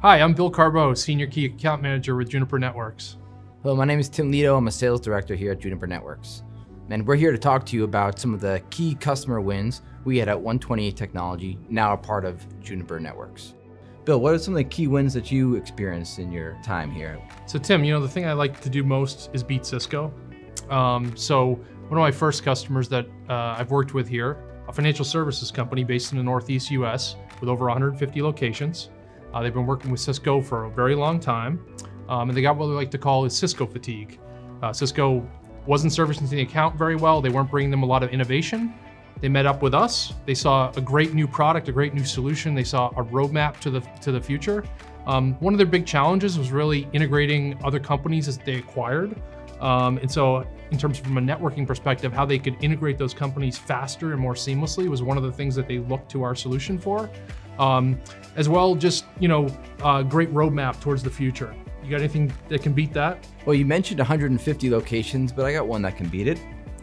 Hi, I'm Bill Carbeau, Senior Key Account Manager with Juniper Networks. Hello, my name is Tim Lieto. I'm a sales director here at Juniper Networks. And we're here to talk to you about some of the key customer wins we had at 128 Technology, now a part of Juniper Networks. Bill, what are some of the key wins that you experienced in your time here? So Tim, you know, the thing I like to do most is beat Cisco. So one of my first customers that I've worked with here, a financial services company based in the Northeast US with over 150 locations. They've been working with Cisco for a very long time. And they got what we like to call is Cisco fatigue. Cisco wasn't servicing the account very well. They weren't bringing them a lot of innovation. They met up with us. They saw a great new product, a great new solution. They saw a roadmap to the future. One of their big challenges was really integrating other companies that they acquired. And so in terms of from a networking perspective, how they could integrate those companies faster and more seamlessly was one of the things that they looked to our solution for. As well, just, you know, great roadmap towards the future. You got anything that can beat that? Well, you mentioned 150 locations, but I got one that can beat it.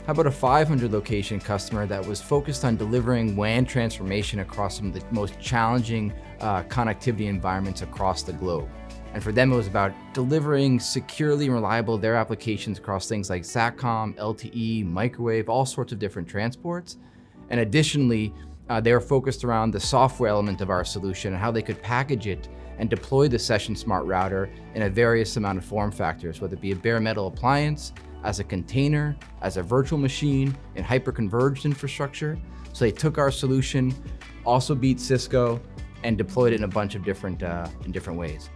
How about a 500 location customer that was focused on delivering WAN transformation across some of the most challenging connectivity environments across the globe. And for them, it was about delivering securely and reliable their applications across things like SATCOM, LTE, microwave, all sorts of different transports. And additionally, they were focused around the software element of our solution and how they could package it and deploy the Session Smart Router in a various amount of form factors, whether it be a bare metal appliance, as a container, as a virtual machine, in hyper-converged infrastructure. So they took our solution, also beat Cisco, and deployed it in a bunch of different, in different ways.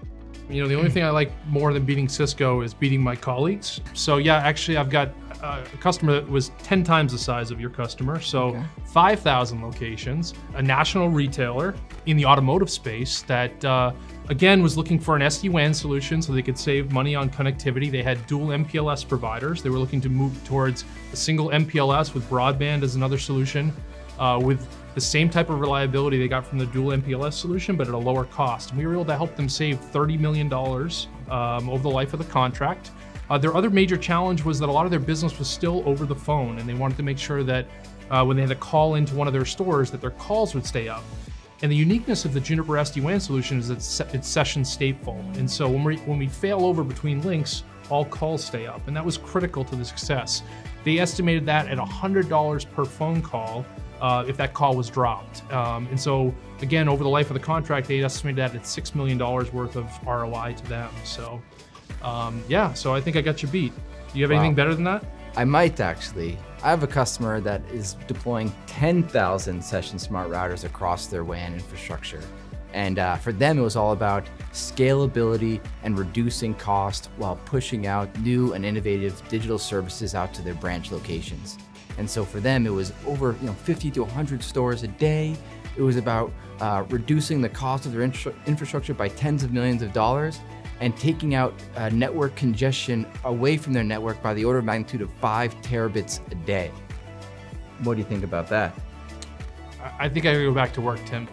You know, the only thing I like more than beating Cisco is beating my colleagues. So yeah, actually I've got a customer that was 10 times the size of your customer. So okay. 5,000 locations, a national retailer in the automotive space that again was looking for an SD-WAN solution so they could save money on connectivity. They had dual MPLS providers. They were looking to move towards a single MPLS with broadband as another solution with the same type of reliability they got from the dual MPLS solution, but at a lower cost. And we were able to help them save $30 million over the life of the contract. Their other major challenge was that a lot of their business was still over the phone, and they wanted to make sure that when they had to call into one of their stores that their calls would stay up. And the uniqueness of the Juniper SD-WAN solution is that it's session stateful. And so when we fail over between links, all calls stay up, and that was critical to the success. They estimated that at $100 per phone call, if that call was dropped. And so again, over the life of the contract, they estimated that at $6 million worth of ROI to them. So yeah, so I think I got you beat. Do you have anything better than that? I might actually. I have a customer that is deploying 10,000 Session Smart Routers across their WAN infrastructure. And for them, it was all about scalability and reducing cost while pushing out new and innovative digital services out to their branch locations. And so for them, it was over 50 to 100 stores a day. It was about reducing the cost of their infrastructure by tens of millions of dollars and taking out network congestion away from their network by the order of magnitude of 5 terabits a day. What do you think about that? I think I gotta go back to work, Tim.